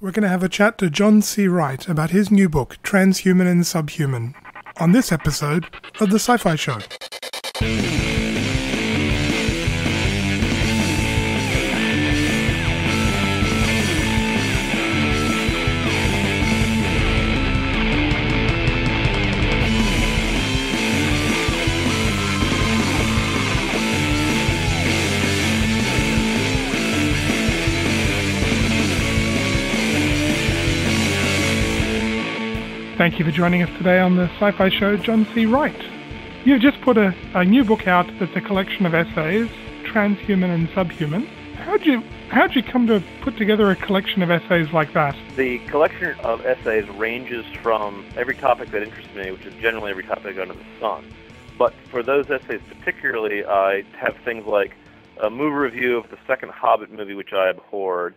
We're going to have a chat to John C. Wright about his new book, Transhuman and Subhuman, on this episode of The Sci-Fi Show. Thank you for joining us today on the Sci-Fi Show, John C. Wright. You've just put a new book out that's a collection of essays, Transhuman and Subhuman. How'd you come to put together a collection of essays like that? The collection of essays ranges from every topic that interests me, which is generally every topic under the sun. But for those essays particularly, I have things like a movie review of the second Hobbit movie, which I abhorred,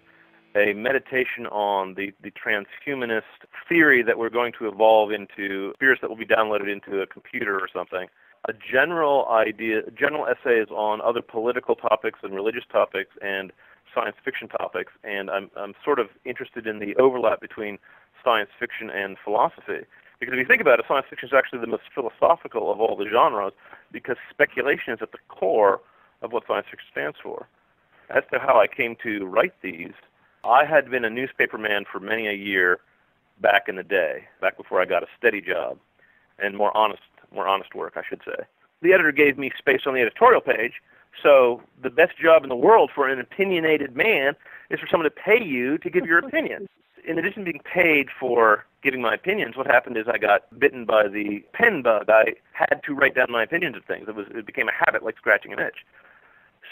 a meditation on the transhumanist theory that we're going to evolve into spirits that will be downloaded into a computer or something, a general essays on other political topics and religious topics and science fiction topics, and I'm sort of interested in the overlap between science fiction and philosophy. Because if you think about it, science fiction is actually the most philosophical of all the genres because speculation is at the core of what science fiction stands for. As to how I came to write these, I had been a newspaperman for many a year back in the day, back before I got a steady job, and more honest work, I should say. The editor gave me space on the editorial page, so the best job in the world for an opinionated man is for someone to pay you to give your opinion. In addition to being paid for giving my opinions, what happened is I got bitten by the pen bug. I had to write down my opinions of things. It became a habit like scratching an itch.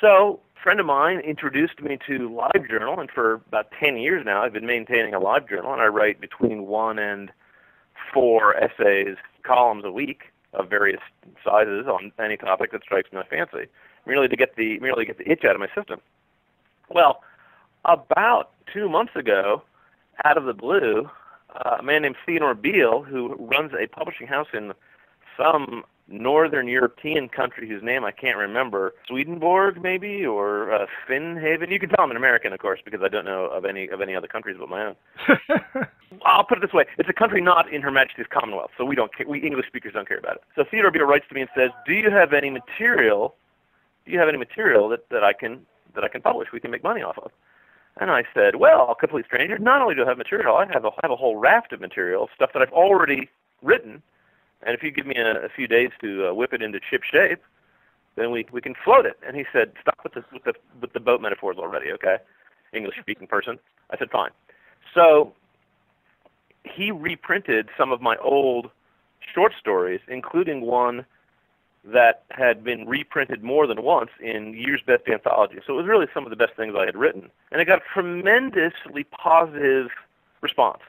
So a friend of mine introduced me to LiveJournal, and for about 10 years now I've been maintaining a LiveJournal, and I write between 1 and 4 essays, columns a week of various sizes on any topic that strikes my fancy, merely to get the itch out of my system. Well, about 2 months ago, out of the blue, a man named Theodore Beale, who runs a publishing house in some northern European country whose name I can't remember, Swedenborg maybe, or Finnhaven. You can tell I'm an American, of course, because I don't know of any other countries but my own. I'll put it this way: it's a country not in Her Majesty's Commonwealth, so we English speakers don't care about it. So Theodore Beale writes to me and says, "Do you have any material that I can publish? We can make money off of." And I said, "Well, a complete stranger. Not only do I have material, I have a whole raft of material, stuff that I've already written. And if you give me a few days to whip it into ship shape, then we can float it." And he said, "Stop with the boat metaphors already, okay? English-speaking person." I said, "Fine." So he reprinted some of my old short stories, including one that had been reprinted more than once in Year's Best Anthology. So it was really some of the best things I had written. And it got a tremendously positive response.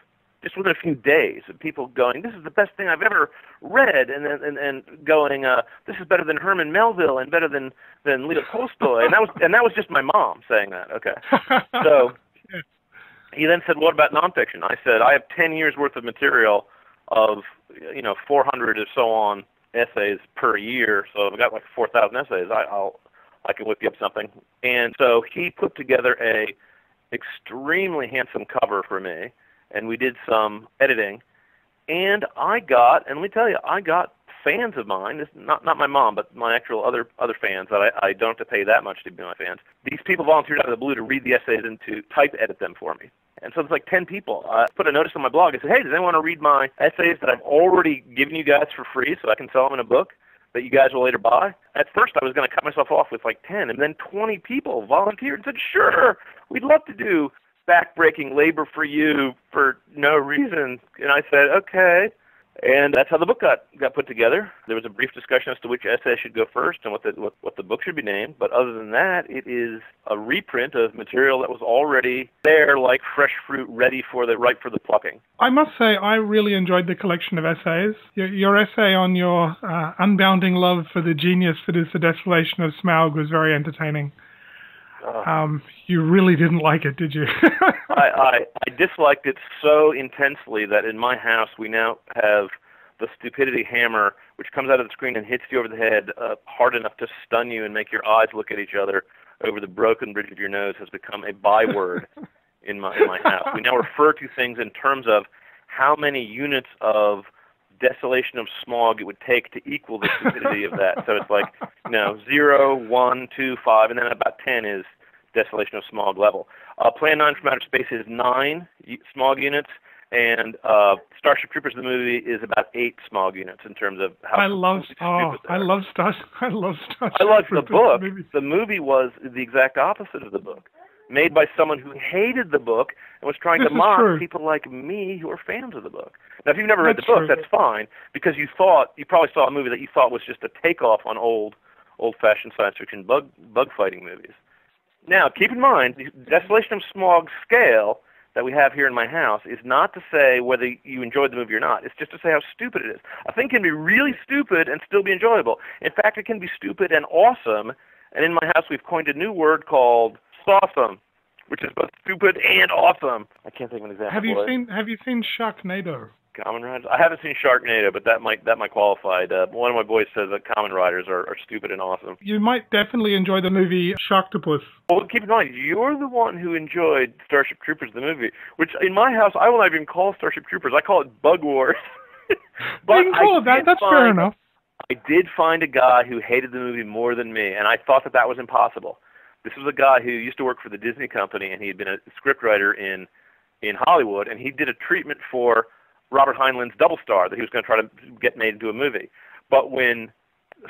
Just within a few days, of people going, "This is the best thing I've ever read," and going, "This is better than Herman Melville and better than Leo Tolstoy," and that was just my mom saying that. Okay, so he then said, "What about nonfiction?" I said, "I have 10 years worth of material of 400 or so on essays per year, so I've got like 4,000 essays. I can whip you up something." And so he put together a extremely handsome cover for me. And we did some editing, and I got fans of mine, not my mom, but my actual other fans that I don't have to pay that much to be my fans. These people volunteered out of the blue to read the essays and to type edit them for me. And so there's like 10 people. I put a notice on my blog. I said, "Hey, does anyone want to read my essays that I've already given you guys for free so I can sell them in a book that you guys will later buy?" At first, I was going to cut myself off with like 10, and then 20 people volunteered and said, "Sure, we'd love to do back-breaking labor for you for no reason." And I said, "Okay." And that's how the book got put together. There was a brief discussion as to which essay should go first and what the book should be named. But other than that, it is a reprint of material that was already there, like fresh fruit, ripe for the plucking. I must say, I really enjoyed the collection of essays. Your essay on your unbounding love for the genius that is the Desolation of Smaug was very entertaining. You really didn't like it, did you? I disliked it so intensely that in my house we now have the stupidity hammer, which comes out of the screen and hits you over the head hard enough to stun you and make your eyes look at each other over the broken bridge of your nose, has become a byword in my house. We now refer to things in terms of how many units of Desolation of Smaug it would take to equal the stupidity of that. So it's like, you know, 0, 1, 2, 5, and then about 10 is Desolation of Smaug level. Plan 9 from Outer Space is 9 Smaug units, and Starship Troopers, the movie, is about 8 Smaug units in terms of how. I love Starship. I love the book. The movie was the exact opposite of the book, made by someone who hated the book and was trying to mock people like me who are fans of the book. Now, if you've never read the book, that's fine, because you probably saw a movie that you thought was just a takeoff on old-fashioned science fiction bug-fighting movies. Now, keep in mind, the Desolation of Smaug scale that we have here in my house is not to say whether you enjoyed the movie or not. It's just to say how stupid it is. A thing can be really stupid and still be enjoyable. In fact, it can be stupid and awesome, and in my house we've coined a new word called awesome, which is both stupid and awesome. I can't think of an example. Have you seen Sharknado? Common Riders? I haven't seen Sharknado, but that might qualify. One of my boys says that Common Riders are stupid and awesome. You might definitely enjoy the movie Sharktopus. Well, keep in mind, you're the one who enjoyed Starship Troopers, the movie, which in my house I will not even call Starship Troopers. I call it Bug Wars. But you can call it that. That's fair enough. I did find a guy who hated the movie more than me, and I thought that was impossible. This was a guy who used to work for the Disney company, and he had been a scriptwriter in Hollywood, and he did a treatment for Robert Heinlein's Double Star that he was going to try to get made into a movie. But when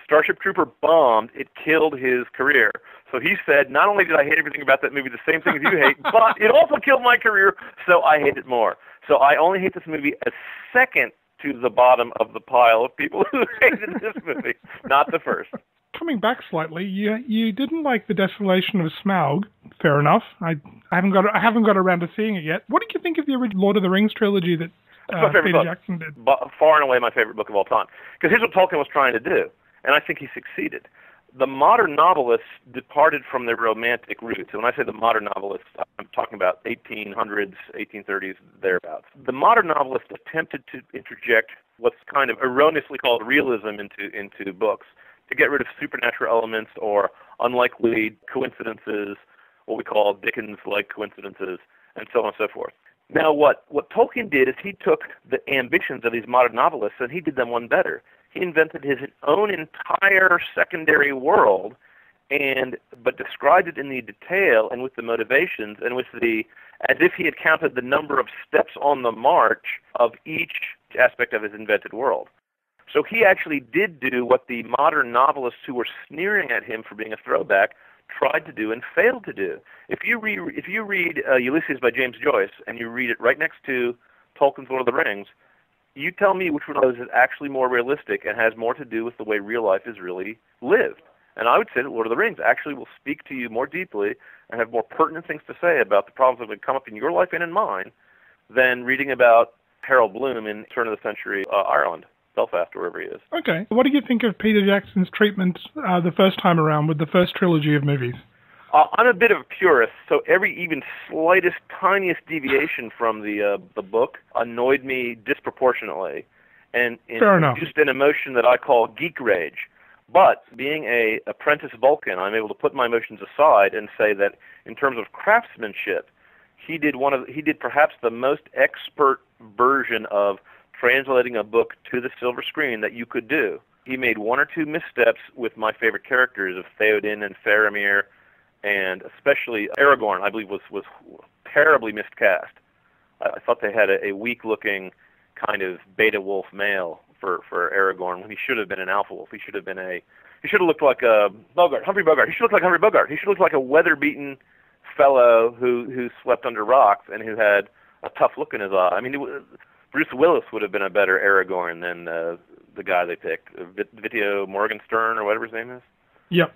Starship Trooper bombed, it killed his career. So he said, not only did I hate everything about that movie, the same thing as you hate, but it also killed my career, so I hate it more. So I only hate this movie a second to the bottom of the pile of people who hated this movie, not the first. Coming back slightly, you didn't like the Desolation of Smaug. Fair enough. I haven't got around to seeing it yet. What did you think of the original Lord of the Rings trilogy that Peter Jackson did? By far and away, my favorite book of all time. Because here's what Tolkien was trying to do, and I think he succeeded. The modern novelists departed from their romantic roots. And when I say the modern novelists, I'm talking about 1800s, 1830s, thereabouts. The modern novelist attempted to interject what's kind of erroneously called realism into books, to get rid of supernatural elements or unlikely coincidences, what we call Dickens-like coincidences, and so on and so forth. Now, what Tolkien did is he took the ambitions of these modern novelists and he did them one better. He invented his own entire secondary world, but described it in the detail and with the motivations and with the, as if he had counted the number of steps on the march of each aspect of his invented world. So he actually did do what the modern novelists who were sneering at him for being a throwback tried to do and failed to do. If you read Ulysses by James Joyce and you read it right next to Tolkien's Lord of the Rings, you tell me which one of those is actually more realistic and has more to do with the way real life is really lived. And I would say that Lord of the Rings actually will speak to you more deeply and have more pertinent things to say about the problems that would come up in your life and in mine than reading about Harold Bloom in turn-of-the-century Ireland. Belfast, wherever he is. Okay. What do you think of Peter Jackson's treatment the first time around with the first trilogy of movies? I'm a bit of a purist, so every even slightest, tiniest deviation from the book annoyed me disproportionately and induced an emotion that I call geek rage. But being an apprentice Vulcan, I'm able to put my emotions aside and say that in terms of craftsmanship, he did perhaps the most expert version of translating a book to the silver screen that you could do. He made one or two missteps with my favorite characters of Theoden and Faramir, and especially Aragorn, I believe, was terribly miscast. I thought they had a weak-looking kind of beta wolf male for Aragorn when he should have been an alpha wolf. He should have looked like a Bogart, Humphrey Bogart. He should look like Humphrey Bogart. He should look like a weather-beaten fellow who slept under rocks and who had a tough look in his eye. I mean, Bruce Willis would have been a better Aragorn than the guy they picked, Vitio Morgenstern or whatever his name is. Yep.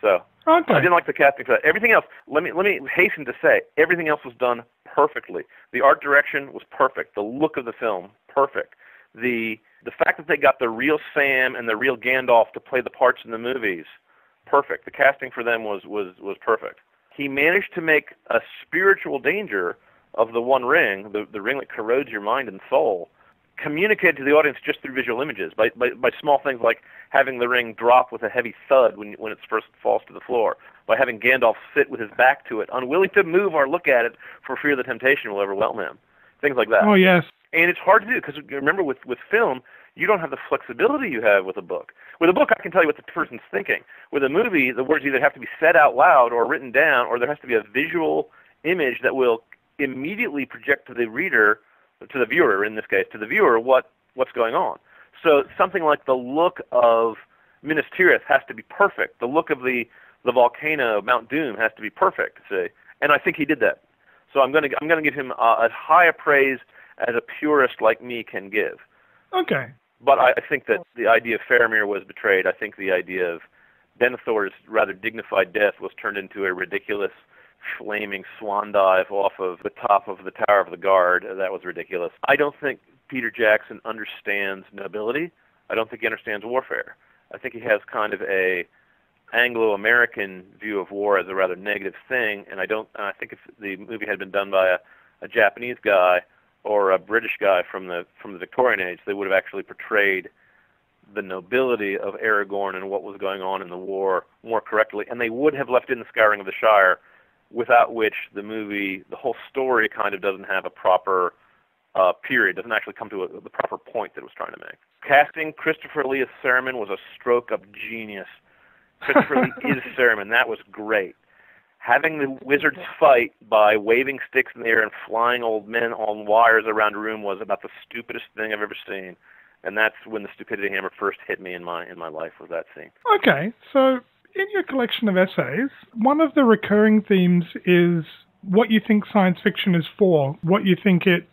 So okay. I didn't like the casting for that. Everything else, let me hasten to say, everything else was done perfectly. The art direction was perfect. The look of the film, perfect. The fact that they got the real Sam and the real Gandalf to play the parts in the movies, perfect. The casting for them was perfect. He managed to make a spiritual danger of the One Ring, the ring that corrodes your mind and soul, communicated to the audience just through visual images, by small things like having the ring drop with a heavy thud when it first falls to the floor, by having Gandalf sit with his back to it, unwilling to move or look at it for fear the temptation will overwhelm him, things like that. Oh, yes. And it's hard to do, because remember, with film, you don't have the flexibility you have with a book. With a book, I can tell you what the person's thinking. With a movie, the words either have to be said out loud or written down, or there has to be a visual image that will immediately project to the reader, to the viewer in this case, to the viewer what's going on. So something like the look of Minas Tirith has to be perfect. The look of the volcano, Mount Doom, has to be perfect. See, and I think he did that. So I'm gonna give him as high a praise as a purist like me can give. Okay. But I think that the idea of Faramir was betrayed. I think the idea of Denethor's rather dignified death was turned into a ridiculous flaming swan dive off of the top of the Tower of the Guard. That was ridiculous. I don't think Peter Jackson understands nobility. I don't think he understands warfare. I think he has kind of a Anglo-American view of war as a rather negative thing, and I think if the movie had been done by a Japanese guy or a British guy from the Victorian age, they would have actually portrayed the nobility of Aragorn and what was going on in the war more correctly, and they would have left in the Scouring of the Shire, without which the movie, the whole story kind of doesn't have a proper period, doesn't actually come to the proper point that it was trying to make. Casting Christopher Lee as Saruman was a stroke of genius. Christopher Lee is Saruman. That was great. Having the wizards fight by waving sticks in the air and flying old men on wires around a room was about the stupidest thing I've ever seen. And that's when the stupidity hammer first hit me in my life, was that scene. Okay, so in your collection of essays, one of the recurring themes is what you think science fiction is for, what you think it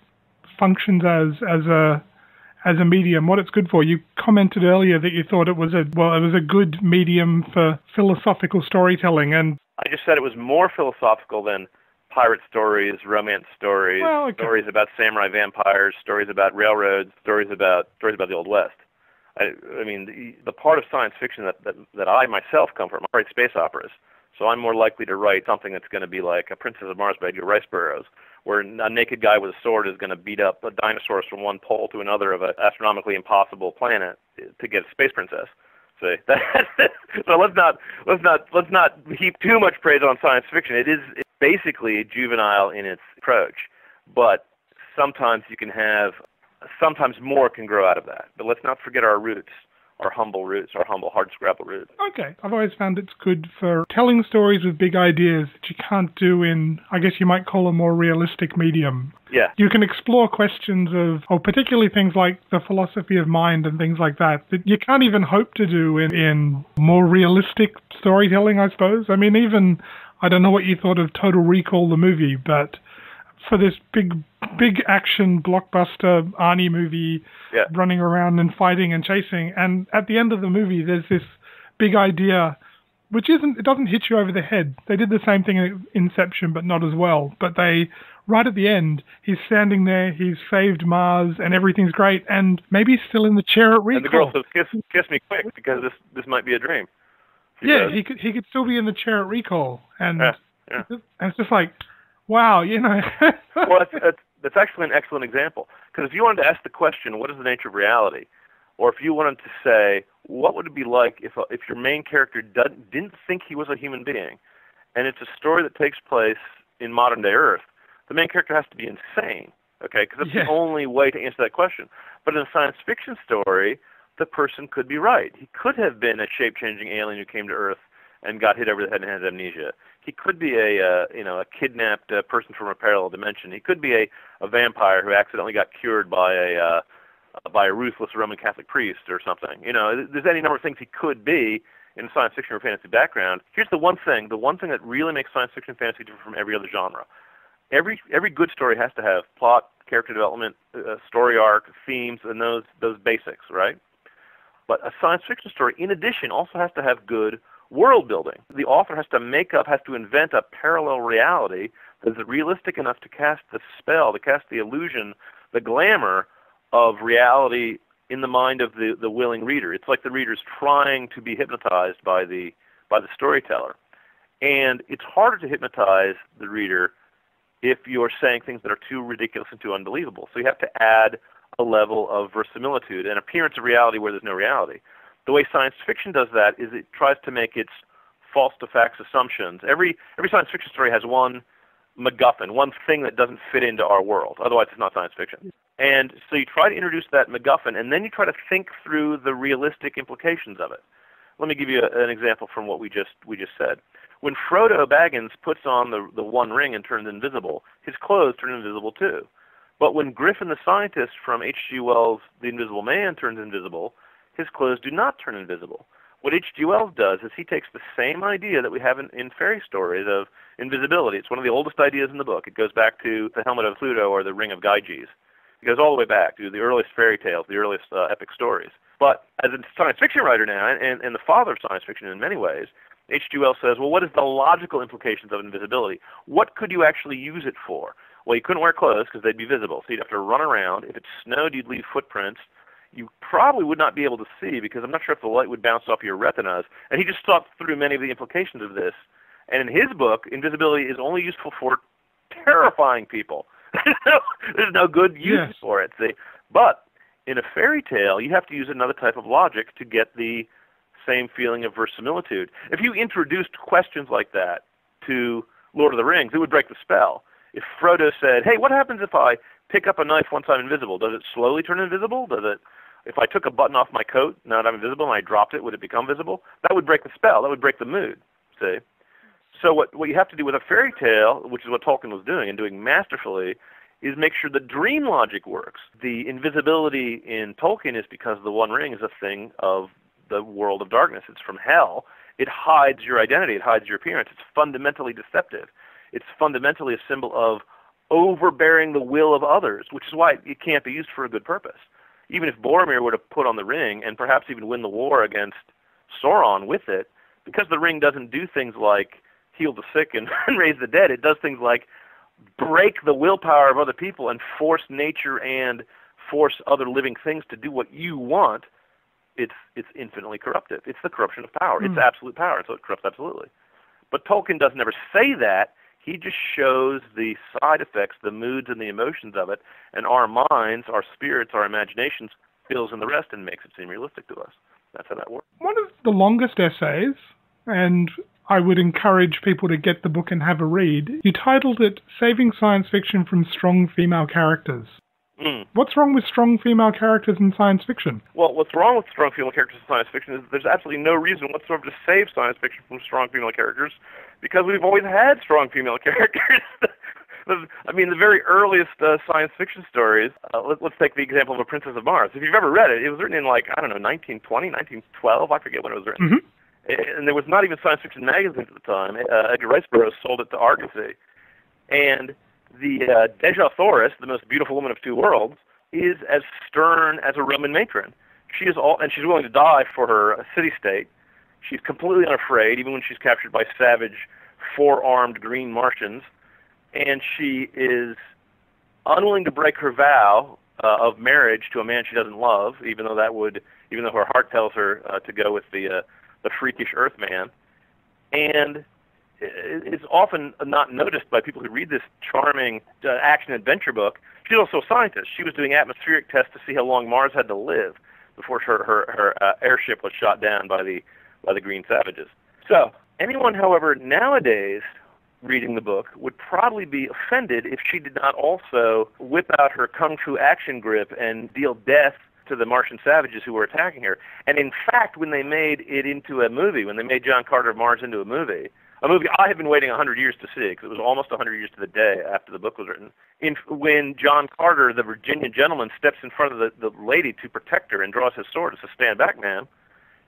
functions as a medium, what it's good for. You commented earlier that you thought it was a good medium for philosophical storytelling, and I just said it was more philosophical than pirate stories, romance stories, stories about samurai vampires, stories about railroads, stories about the Old West. I mean, the part of science fiction that I myself come from, I write space operas, so I'm more likely to write something that's going to be like A Princess of Mars by Edgar Rice Burroughs, where a naked guy with a sword is going to beat up dinosaurs from one pole to another of an astronomically impossible planet to get a space princess. See, so let's not heap too much praise on science fiction. It's basically juvenile in its approach, but sometimes more can grow out of that. But let's not forget our roots, our humble roots, our humble hardscrabble roots. Okay. I've always found it's good for telling stories with big ideas that you can't do in, I guess you might call, a more realistic medium. Yeah. You can explore questions of particularly things like the philosophy of mind and things like that you can't even hope to do in more realistic storytelling, I suppose. I mean, even, I don't know what you thought of Total Recall, the movie, but for this big action blockbuster Arnie movie, yeah, running around and fighting and chasing, and at the end of the movie there's this big idea which doesn't hit you over the head. They did the same thing in Inception, but not as well. But they, right at the end, he's standing there, he's saved Mars and everything's great, and maybe he's still in the chair at Recall. And the girl says, kiss me quick, because this might be a dream. Yeah, he could still be in the chair at Recall, and yeah. And it's just like, wow, you know. Well, that's actually an excellent example. Because if you wanted to ask the question, what is the nature of reality? Or if you wanted to say, what would it be like if your main character didn't think he was a human being? And it's a story that takes place in modern-day Earth. The main character has to be insane, okay? Because that's the only way to answer that question. But in a science fiction story, the person could be right. He could have been a shape-changing alien who came to Earth and got hit over the head and had amnesia. He could be a kidnapped person from a parallel dimension. He could be a vampire who accidentally got cured by a ruthless Roman Catholic priest or something. You know, there's any number of things he could be in a science fiction or fantasy background. Here's the one thing that really makes science fiction and fantasy different from every other genre. Every good story has to have plot, character development, story arc, themes, and those basics, right? But a science fiction story, in addition, also has to have good world building. The author has to invent a parallel reality that's realistic enough to cast the spell, to cast the illusion, the glamour of reality in the mind of the willing reader. It's like the reader's trying to be hypnotized by the storyteller. And it's harder to hypnotize the reader if you're saying things that are too ridiculous and too unbelievable. So you have to add a level of verisimilitude, an appearance of reality where there's no reality. The way science fiction does that is it tries to make its false-to-facts assumptions. Every science fiction story has one MacGuffin, one thing that doesn't fit into our world. Otherwise, it's not science fiction. And so you try to introduce that MacGuffin, and then you try to think through the realistic implications of it. Let me give you an example from what we just said. When Frodo Baggins puts on the One Ring and turns invisible, his clothes turn invisible too. But when Griffin the scientist from H.G. Wells' The Invisible Man turns invisible, his clothes do not turn invisible. What H.G. Wells does is he takes the same idea that we have in fairy stories of invisibility. It's one of the oldest ideas in the book. It goes back to the Helmet of Pluto or the Ring of Gyges. It goes all the way back to the earliest fairy tales, the earliest epic stories. But as a science fiction writer now, and the father of science fiction in many ways, H.G. Wells says, well, what is the logical implications of invisibility? What could you actually use it for? Well, you couldn't wear clothes because they'd be visible, so you'd have to run around. If it snowed, you'd leave footprints. You probably would not be able to see because I'm not sure if the light would bounce off your retinas. And he just thought through many of the implications of this. And in his book, invisibility is only useful for terrifying people. There's no good use yes. for it. See? But in a fairy tale, you have to use another type of logic to get the same feeling of verisimilitude. If you introduced questions like that to Lord of the Rings, it would break the spell. If Frodo said, hey, what happens if I pick up a knife once I'm invisible? Does it slowly turn invisible? Does it? If I took a button off my coat, now that I'm invisible, and I dropped it, would it become visible? That would break the spell. That would break the mood, see? So what you have to do with a fairy tale, which is what Tolkien was doing and doing masterfully, is make sure the dream logic works. The invisibility in Tolkien is because the One Ring is a thing of the world of darkness. It's from hell. It hides your identity. It hides your appearance. It's fundamentally deceptive. It's fundamentally a symbol of overbearing the will of others, which is why it can't be used for a good purpose. Even if Boromir were to put on the ring and perhaps even win the war against Sauron with it, because the ring doesn't do things like heal the sick and raise the dead, it does things like break the willpower of other people and force nature and force other living things to do what you want. It's infinitely corruptive. It's the corruption of power. Mm. It's absolute power, so it corrupts absolutely. But Tolkien doesn't ever say that. He just shows the side effects, the moods and the emotions of it, and our minds, our spirits, our imaginations fills in the rest and makes it seem realistic to us. That's how that works. One of the longest essays, and I would encourage people to get the book and have a read, you titled it Saving Science Fiction from Strong Female Characters. Mm. What's wrong with strong female characters in science fiction? Well, what's wrong with strong female characters in science fiction is there's absolutely no reason whatsoever to save science fiction from strong female characters because we've always had strong female characters. I mean, the very earliest science fiction stories, let's take the example of A Princess of Mars. If you've ever read it, it was written in, like, I don't know, 1920, 1912, I forget when it was written. Mm-hmm. And there was not even science fiction magazines at the time. Edgar Rice Burroughs sold it to Argosy. And the Dejah Thoris, the most beautiful woman of two worlds, is as stern as a Roman matron. She is all, and she's willing to die for her city-state. She's completely unafraid, even when she's captured by savage, four-armed green Martians. And she is unwilling to break her vow of marriage to a man she doesn't love, even though her heart tells her to go with the freakish Earthman, and it's often not noticed by people who read this charming action-adventure book. She's also a scientist. She was doing atmospheric tests to see how long Mars had to live before her airship was shot down by the green savages. So anyone, however, nowadays reading the book would probably be offended if she did not also whip out her kung fu action grip and deal death to the Martian savages who were attacking her. And in fact, when they made it into a movie, when they made John Carter of Mars into a movie I had been waiting 100 years to see, because it was almost 100 years to the day after the book was written, when John Carter, the Virginian gentleman, steps in front of the lady to protect her and draws his sword and says, "Stand back, ma'am,"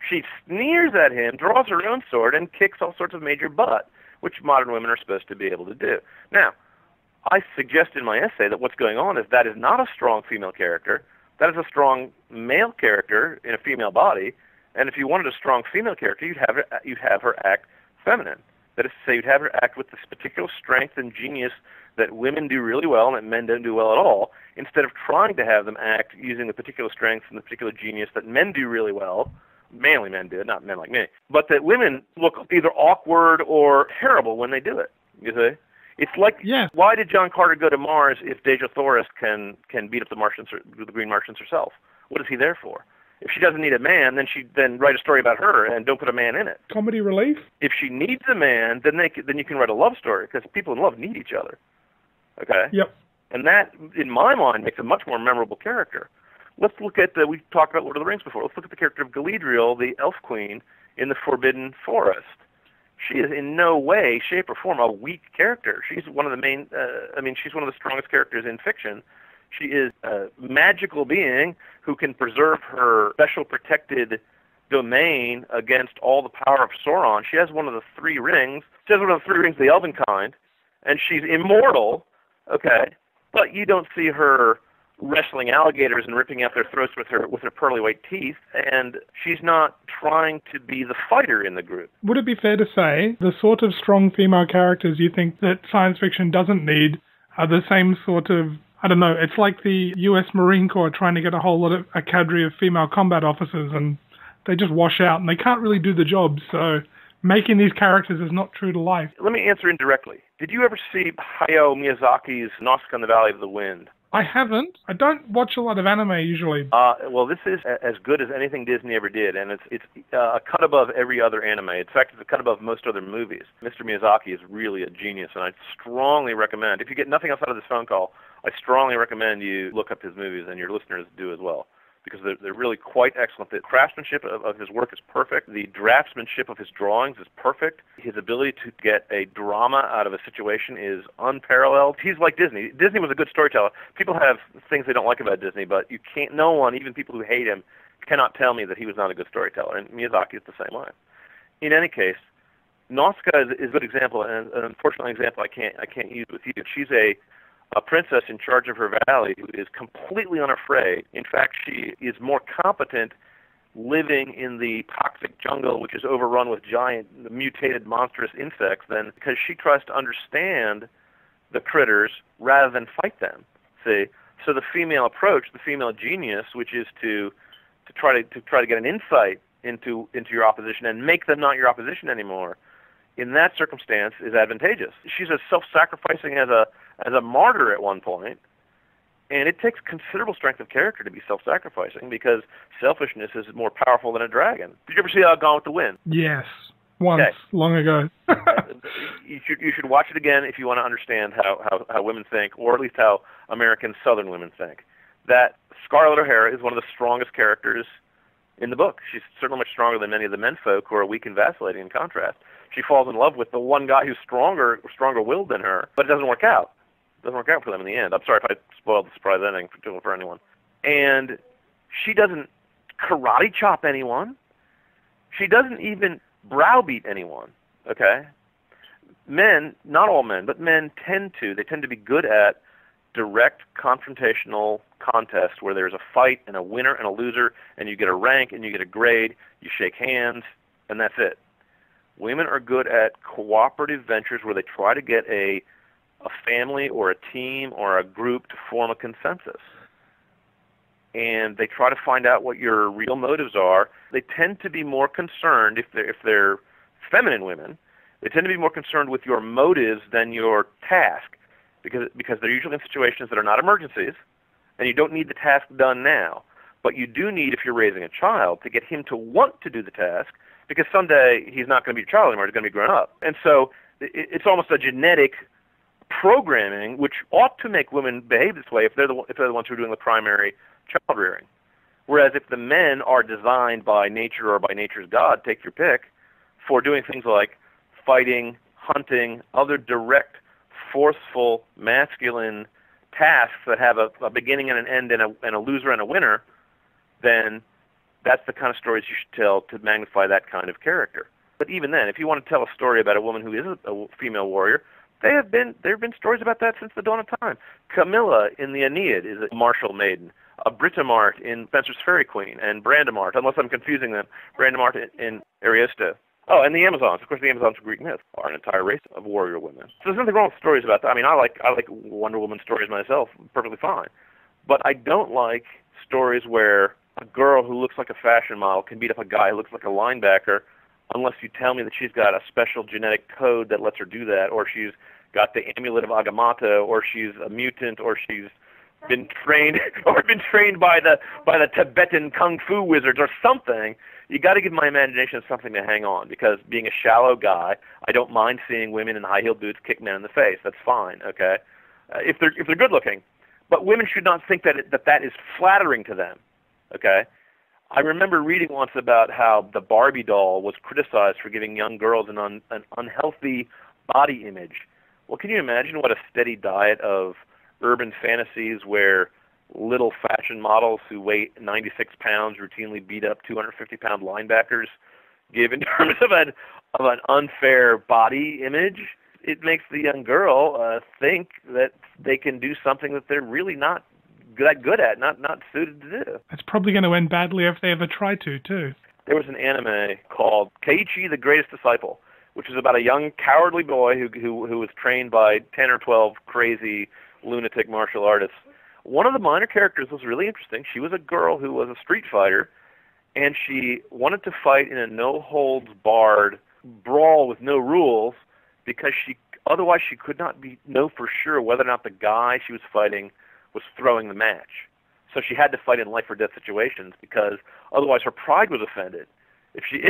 she sneers at him, draws her own sword, and kicks all sorts of major butt, which modern women are supposed to be able to do. Now, I suggest in my essay that what's going on is that is not a strong female character. That is a strong male character in a female body, and if you wanted a strong female character, you'd have her act feminine. That is to say, you'd have her act with this particular strength and genius that women do really well and that men don't do well at all, instead of trying to have them act using the particular strength and the particular genius that men do really well, manly men do, not men like me, but that women look either awkward or terrible when they do it, you see? It's like, why did John Carter go to Mars if Dejah Thoris can beat up the Martians, or the Green Martians herself? What is he there for? If she doesn't need a man, then write a story about her and don't put a man in it. Comedy relief? If she needs a man, then you can write a love story, because people in love need each other. Okay? Yep. And that, in my mind, makes a much more memorable character. Let's look at we talked about Lord of the Rings before. Let's look at the character of Galadriel, the elf queen, in the Forbidden Forest. She is in no way, shape, or form a weak character. She's one of the main, she's one of the strongest characters in fiction. She is a magical being who can preserve her special protected domain against all the power of Sauron. She has one of the three rings. She has one of the three rings of the elven kind, and she's immortal, okay? But you don't see her wrestling alligators and ripping out their throats with her pearly white teeth, and she's not trying to be the fighter in the group. Would it be fair to say the sort of strong female characters you think that science fiction doesn't need are the same sort of, I don't know, it's like the US Marine Corps trying to get a whole lot of a cadre of female combat officers, and they just wash out and they can't really do the job, so making these characters is not true to life. Let me answer indirectly. Did you ever see Hayao Miyazaki's Nausicaa and the Valley of the Wind? I haven't. I don't watch a lot of anime usually. Well, this is as good as anything Disney ever did, and it's a cut above every other anime. In fact, it's a cut above most other movies. Mr. Miyazaki is really a genius, and I strongly recommend, if you get nothing else out of this phone call, I strongly recommend you look up his movies, and your listeners do as well, because they're really quite excellent. The craftsmanship of his work is perfect. The draftsmanship of his drawings is perfect. His ability to get a drama out of a situation is unparalleled. He's like Disney. Disney was a good storyteller. People have things they don't like about Disney, but you can't. No one, even people who hate him, cannot tell me that he was not a good storyteller, and Miyazaki is the same way. In any case, Nausicaa is a good example, and an unfortunate example I can't use with you. She's a princess in charge of her valley who is completely unafraid. In fact, she is more competent living in the toxic jungle, which is overrun with giant, mutated, monstrous insects, than because she tries to understand the critters rather than fight them. See, so the female approach, the female genius, which is to try to get an insight into your opposition and make them not your opposition anymore, in that circumstance is advantageous. She's as self-sacrificing as a martyr at one point, and it takes considerable strength of character to be self-sacrificing, because selfishness is more powerful than a dragon. Did you ever see Gone with the Wind? Yes, once, okay. Long ago. You should watch it again if you want to understand how women think, or at least how American Southern women think. That Scarlett O'Hara is one of the strongest characters in the book. She's certainly much stronger than many of the menfolk who are weak and vacillating in contrast. She falls in love with the one guy who's stronger-willed than her, but it doesn't work out. Doesn't work out for them in the end. I'm sorry if I spoiled the surprise ending for anyone. And she doesn't karate chop anyone. She doesn't even browbeat anyone, okay? Men, not all men, but men tend to be good at direct confrontational contest where there's a fight and a winner and a loser, and you get a rank and you get a grade, you shake hands, and that's it. Women are good at cooperative ventures where they try to get a family or a team or a group to form a consensus. And they try to find out what your real motives are. They tend to be more concerned, if they're feminine women, they tend to be more concerned with your motives than your task, because they're usually in situations that are not emergencies, and you don't need the task done now. But you do need, if you're raising a child, to get him to want to do the task, because someday he's not going to be a child anymore, he's going to be grown up. And so it's almost a genetic programming, which ought to make women behave this way if they're the ones who are doing the primary child rearing. Whereas if the men are designed by nature or by nature's God, take your pick, for doing things like fighting, hunting, other direct, forceful, masculine tasks that have a beginning and an end and a loser and a winner, then that's the kind of stories you should tell to magnify that kind of character. But even then, if you want to tell a story about a woman who is a female warrior, there have been stories about that since the dawn of time. Camilla in the Aeneid is a martial maiden. A Britomart in Spenser's Fairy Queen, and Brandemart, unless I'm confusing them, Brandemart in Ariosto. Oh, and the Amazons. Of course, the Amazons of Greek myth are an entire race of warrior women. So there's nothing wrong with stories about that. I mean, I like Wonder Woman stories myself, perfectly fine. But I don't like stories where a girl who looks like a fashion model can beat up a guy who looks like a linebacker, unless you tell me that she's got a special genetic code that lets her do that, or she's got the amulet of Agamotto, or she's a mutant, or she's been trained by the Tibetan kung fu wizards or something. You got to give my imagination something to hang on, because being a shallow guy, I don't mind seeing women in high-heeled boots kick men in the face. That's fine, okay, if they're good looking. But women should not think that that is flattering to them, okay. I remember reading once about how the Barbie doll was criticized for giving young girls an unhealthy body image. Well, can you imagine what a steady diet of urban fantasies where little fashion models who weigh 96 pounds routinely beat up 250-pound linebackers give in terms of an unfair body image? It makes the young girl think that they can do something that they're really not that good at, not suited to do. It's probably going to end badly if they ever try to, too. There was an anime called Keiichi the Greatest Disciple, which is about a young cowardly boy who was trained by 10 or 12 crazy lunatic martial artists. One of the minor characters was really interesting. She was a girl who was a street fighter, and she wanted to fight in a no-holds-barred brawl with no rules, because otherwise she could not know for sure whether or not the guy she was fighting was throwing the match. So she had to fight in life or death situations, because otherwise her pride was offended. If you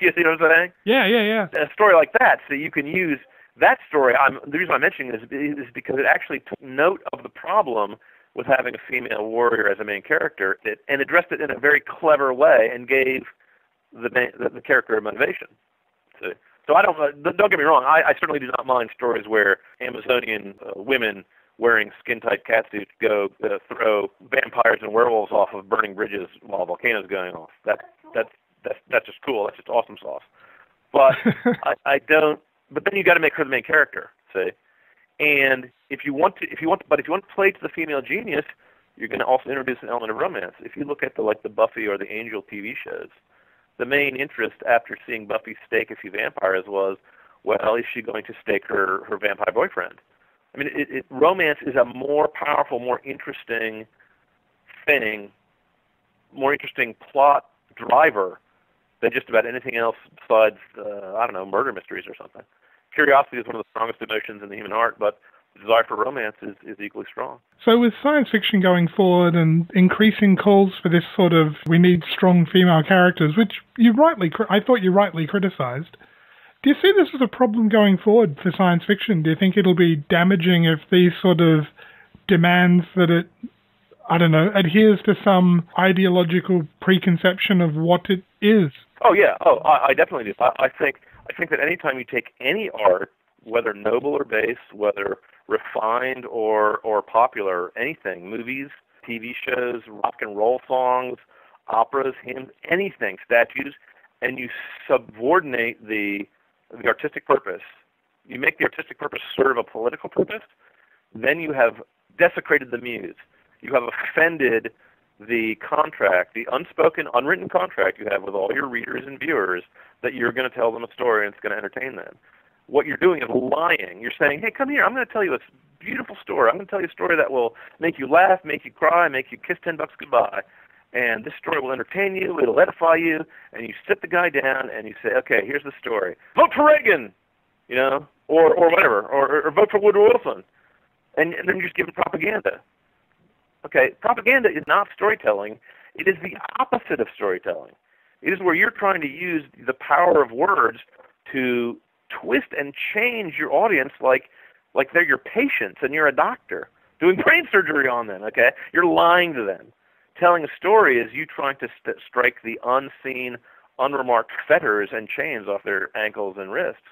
see what I'm saying? Yeah. A story like that, so you can use that story. The reason I'm mentioning this is because it actually took note of the problem with having a female warrior as a main character and addressed it in a very clever way and gave the character a motivation. So I don't get me wrong. I certainly do not mind stories where Amazonian women wearing skin-tight catsuits go throw vampires and werewolves off of burning bridges while volcanoes going off. That's just cool. That's just awesome sauce. But I don't. But then you got to make her the main character, see. And if you want to play to the female genius, you're going to also introduce an element of romance. If you look at the Buffy or the Angel TV shows, the main interest after seeing Buffy stake a few vampires was, well, is she going to stake her vampire boyfriend? I mean, romance is a more powerful, more interesting thing, more interesting plot driver than just about anything else besides, I don't know, murder mysteries or something. Curiosity is one of the strongest emotions in the human heart, but desire for romance is equally strong. So with science fiction going forward and increasing calls for this sort of, we need strong female characters, which I thought you rightly criticized, do you see this as a problem going forward for science fiction? Do you think it'll be damaging if these sort of demands that it, I don't know, adheres to some ideological preconception of what it is? Oh, yeah. Oh, I definitely do. I think that any time you take any art, whether noble or base, whether refined or popular, anything, movies, TV shows, rock and roll songs, operas, hymns, anything, statues, and you subordinate the artistic purpose, you make the artistic purpose serve a political purpose, then you have desecrated the muse. You have offended the contract, the unspoken, unwritten contract you have with all your readers and viewers that you're going to tell them a story and it's going to entertain them. What you're doing is lying. You're saying, hey, come here, I'm going to tell you a beautiful story. I'm going to tell you a story that will make you laugh, make you cry, make you kiss $10 goodbye. And this story will entertain you, it'll edify you, and you sit the guy down and you say, okay, here's the story. Vote for Reagan, you know, or whatever, or vote for Woodrow Wilson. And then you're just giving propaganda. Okay, propaganda is not storytelling. It is the opposite of storytelling. It is where you're trying to use the power of words to twist and change your audience like they're your patients and you're a doctor doing brain surgery on them, okay? You're lying to them. Telling a story is you trying to strike the unseen, unremarked fetters and chains off their ankles and wrists.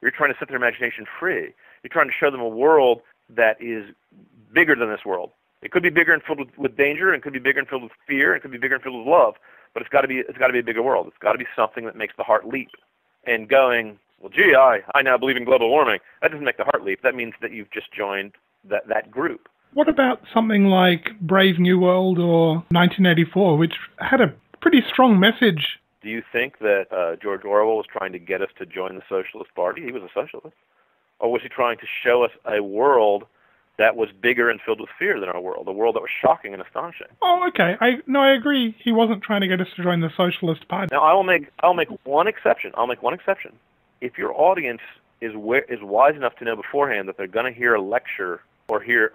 You're trying to set their imagination free. You're trying to show them a world that is bigger than this world. It could be bigger and filled with danger, and it could be bigger and filled with fear, and it could be bigger and filled with love, but it's got to be a bigger world. It's got to be something that makes the heart leap. And going, well, gee, I now believe in global warming, that doesn't make the heart leap. That means that you've just joined that group. What about something like Brave New World or 1984, which had a pretty strong message? Do you think that George Orwell was trying to get us to join the Socialist Party? He was a socialist. Or was he trying to show us a world that was bigger and filled with fear than our world, a world that was shocking and astonishing? Oh, okay. I agree. He wasn't trying to get us to join the Socialist Party. Now, I'll make one exception. If your audience is wise enough to know beforehand that they're going to hear a lecture or hear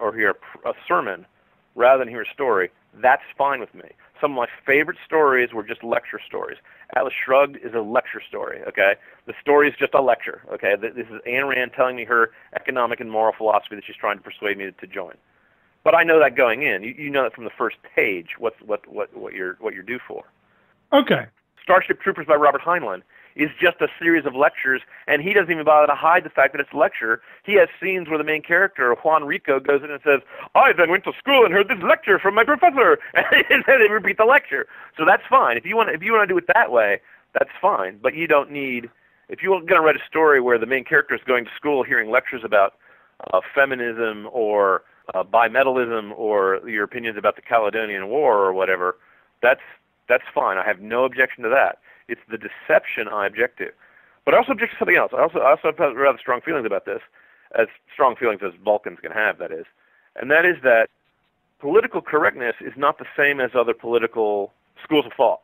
a sermon rather than hear a story, that's fine with me. Some of my favorite stories were just lecture stories. Atlas Shrugged is a lecture story, okay? The story is just a lecture, okay? This is Ayn Rand telling me her economic and moral philosophy that she's trying to persuade me to join. But I know that going in. You know that from the first page what you're due for. Okay. Starship Troopers by Robert Heinlein is just a series of lectures, and he doesn't even bother to hide the fact that it's a lecture. He has scenes where the main character, Juan Rico, goes in and says, I then went to school and heard this lecture from my professor, and then they repeat the lecture. So that's fine. If you want to do it that way, that's fine. But you don't need, if you're going to write a story where the main character is going to school hearing lectures about feminism or bimetallism or your opinions about the Caledonian War or whatever, that's fine. I have no objection to that. It's the deception I object to. But I also object to something else. I also have rather strong feelings about this, as strong feelings as Vulcans can have, that is. And that is that political correctness is not the same as other political schools of thought.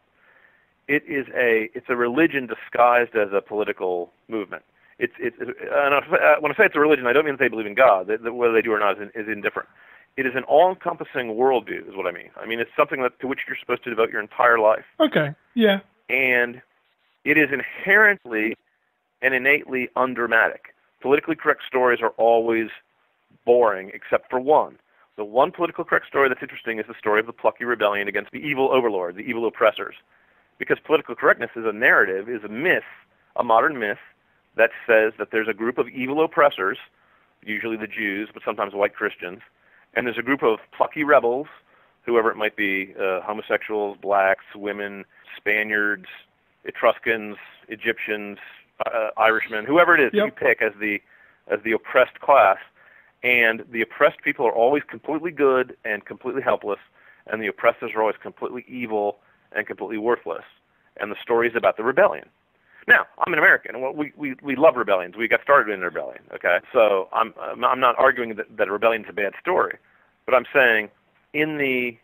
It's a religion disguised as a political movement. When I say it's a religion, I don't mean that they believe in God. Whether they do or not is indifferent. It is an all-encompassing worldview is what I mean. I mean, it's something to which you're supposed to devote your entire life. Okay, yeah. And it is inherently and innately undramatic. Politically correct stories are always boring, except for one. The one political correct story that's interesting is the story of the plucky rebellion against the evil overlord, the evil oppressors. Because political correctness is a narrative, is a myth, a modern myth, that says that there's a group of evil oppressors, usually the Jews, but sometimes white Christians, and there's a group of plucky rebels, whoever it might be, homosexuals, blacks, women, Spaniards, Etruscans, Egyptians, Irishmen, whoever it is, yep. You pick as the oppressed class. And the oppressed people are always completely good and completely helpless, and the oppressors are always completely evil and completely worthless. And the story is about the rebellion. Now, I'm an American, and we love rebellions. We got started in a rebellion, okay? So I'm not arguing that a rebellion is a bad story, but I'm saying in the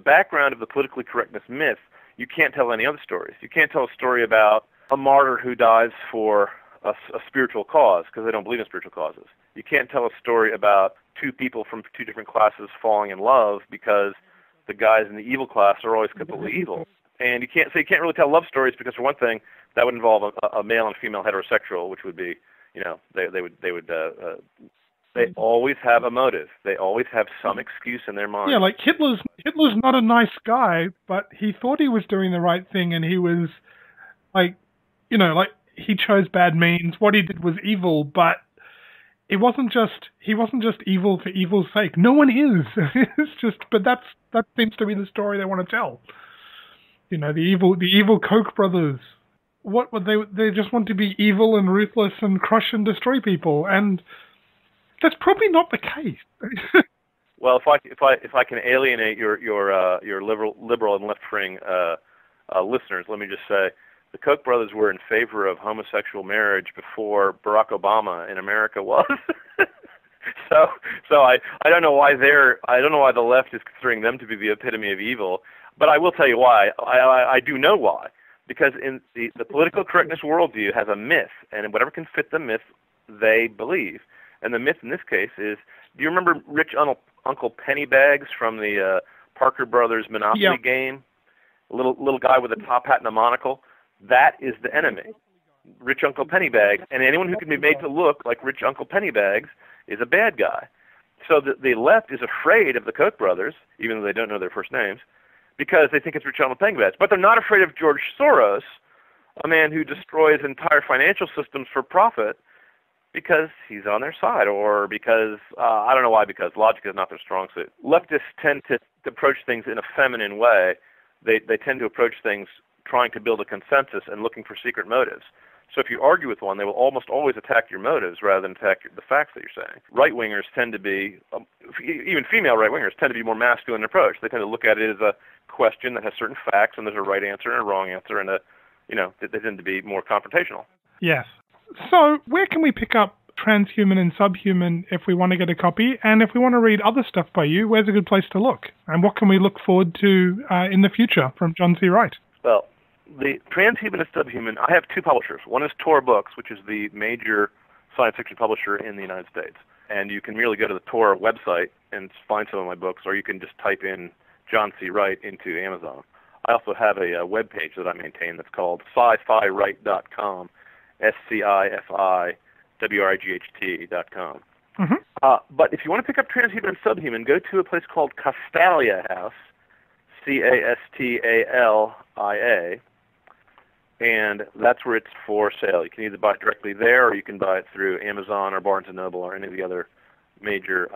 background of the politically correctness myth, you can't tell any other stories. You can't tell a story about a martyr who dies for a spiritual cause because they don't believe in spiritual causes. You can't tell a story about two people from two different classes falling in love because the guys in the evil class are always completely evil. And you can't really tell love stories because, for one thing, that would involve a male and female heterosexual, which would be, you know, they always have a motive. They always have some excuse in their mind. Yeah, like Hitler's not a nice guy, but he thought he was doing the right thing, and he was, like, you know, like he chose bad means. What he did was evil, but he wasn't just evil for evil's sake. No one is. It's just, but that seems to be the story they want to tell. You know, the evil Koch brothers. What would they just want to be evil and ruthless and crush and destroy people, and that's probably not the case. Well, if I can alienate your liberal and left-wing listeners, let me just say the Koch brothers were in favor of homosexual marriage before Barack Obama in America was. So I don't know why the left is considering them to be the epitome of evil, but I will tell you why. I do know why. Because in the political correctness worldview has a myth, and whatever can fit the myth, they believe. And the myth in this case is, do you remember Rich Uncle Pennybags from the Parker Brothers Monopoly yep. game? A little guy with a top hat and a monocle. That is the enemy, Rich Uncle Pennybags. And anyone who can be made to look like Rich Uncle Pennybags is a bad guy. So the left is afraid of the Koch brothers, even though they don't know their first names, because they think it's Rich Uncle Pennybags. But they're not afraid of George Soros, a man who destroys entire financial systems for profit, because he's on their side, or because, I don't know why, because logic is not their strong suit. Leftists tend to approach things in a feminine way. They tend to approach things trying to build a consensus and looking for secret motives. So if you argue with one, they will almost always attack your motives rather than attack the facts that you're saying. Right-wingers tend to be, even female right-wingers, tend to be more masculine in approach. They tend to look at it as a question that has certain facts, and there's a right answer and a wrong answer, and they tend to be more confrontational. Yes. So where can we pick up Transhuman and Subhuman if we want to get a copy? And if we want to read other stuff by you, where's a good place to look? And what can we look forward to in the future from John C. Wright? Well, the Transhuman and Subhuman, I have two publishers. One is Tor Books, which is the major science fiction publisher in the United States. And you can merely go to the Tor website and find some of my books, or you can just type in John C. Wright into Amazon. I also have a web page that I maintain that's called scifiright.com, scifiright.com. Mm-hmm. But if you want to pick up Transhuman and Subhuman, go to a place called Castalia House, C-A-S-T-A-L-I-A, and that's where it's for sale. You can either buy it directly there, or you can buy it through Amazon or Barnes & Noble or any of the other major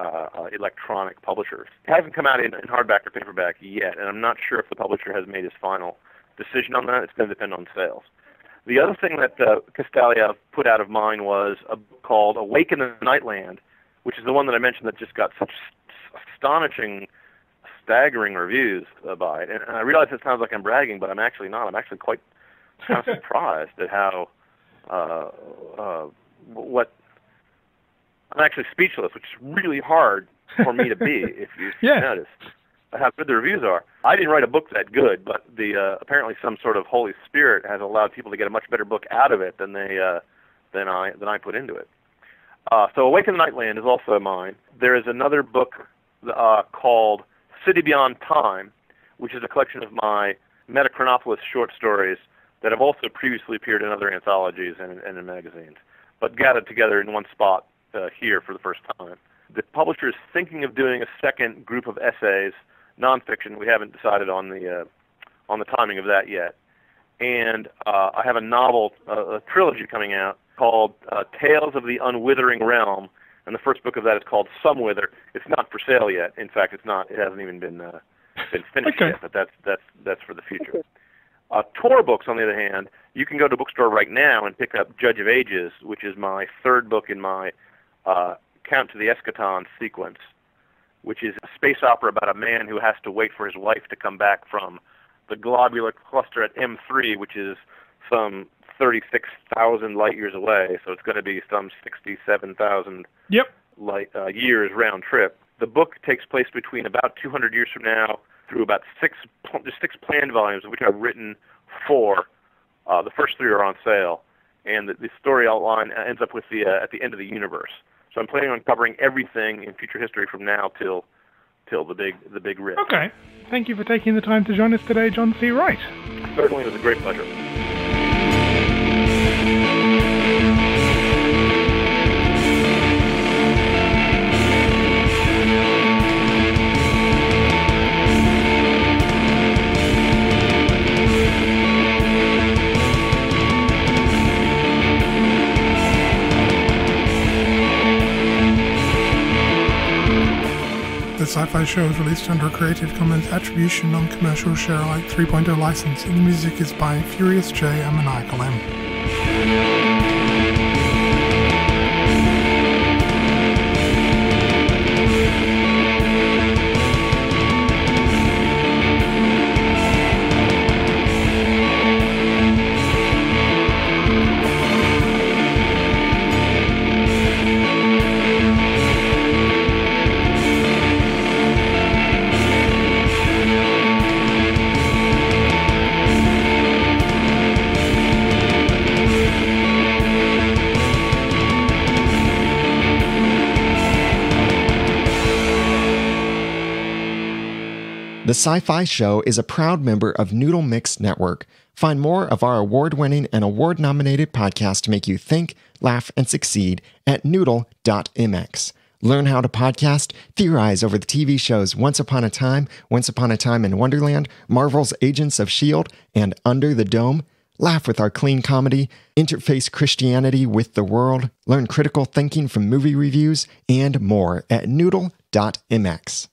electronic publishers. It hasn't come out in hardback or paperback yet, and I'm not sure if the publisher has made his final decision on that. It's going to depend on sales. The other thing that Castalia put out of mine was a book called Awaken the Nightland, which is the one that I mentioned that just got such astonishing, staggering reviews by it. And I realize it sounds like I'm bragging, but I'm actually not. I'm actually quite kind of surprised at how I'm actually speechless, which is really hard for me to be, if you notice how good the reviews are. I didn't write a book that good, but the apparently some sort of Holy Spirit has allowed people to get a much better book out of it than I put into it. So Awaken the Nightland is also mine. There is another book called City Beyond Time, which is a collection of my Metachronopolis short stories that have also previously appeared in other anthologies and in magazines, but gathered together in one spot here for the first time. The publisher is thinking of doing a second group of essays, nonfiction. We haven't decided on the timing of that yet. And I have a novel, a trilogy coming out called Tales of the Unwithering Realm, and the first book of that is called Somewither. It's not for sale yet. In fact, it's not. It hasn't even been finished yet. But that's for the future. Tor books, on the other hand, you can go to a bookstore right now and pick up Judge of Ages, which is my third book in my Count to the Eschaton sequence, which is a space opera about a man who has to wait for his wife to come back from the globular cluster at M3, which is some 36,000 light years away, so it's going to be some 67,000 years round trip. The book takes place between about 200 years from now through about six planned volumes, of which I've written four. The first three are on sale, and the story outline ends up with at the end of the universe. So I'm planning on covering everything in future history from now till the big rip. Okay. Thank you for taking the time to join us today, John C. Wright. Certainly, it was a great pleasure. The Sci-Fi Show is released under a Creative Commons Attribution Non-Commercial Share-alike 3.0 license, and the music is by Furious J and Maniacal M. The Sci-Fi Show is a proud member of Noodle Mix Network. Find more of our award-winning and award-nominated podcasts to make you think, laugh, and succeed at noodle.mx. Learn how to podcast, theorize over the TV shows Once Upon a Time in Wonderland, Marvel's Agents of S.H.I.E.L.D., and Under the Dome. Laugh with our clean comedy, interface Christianity with the world, learn critical thinking from movie reviews, and more at noodle.mx.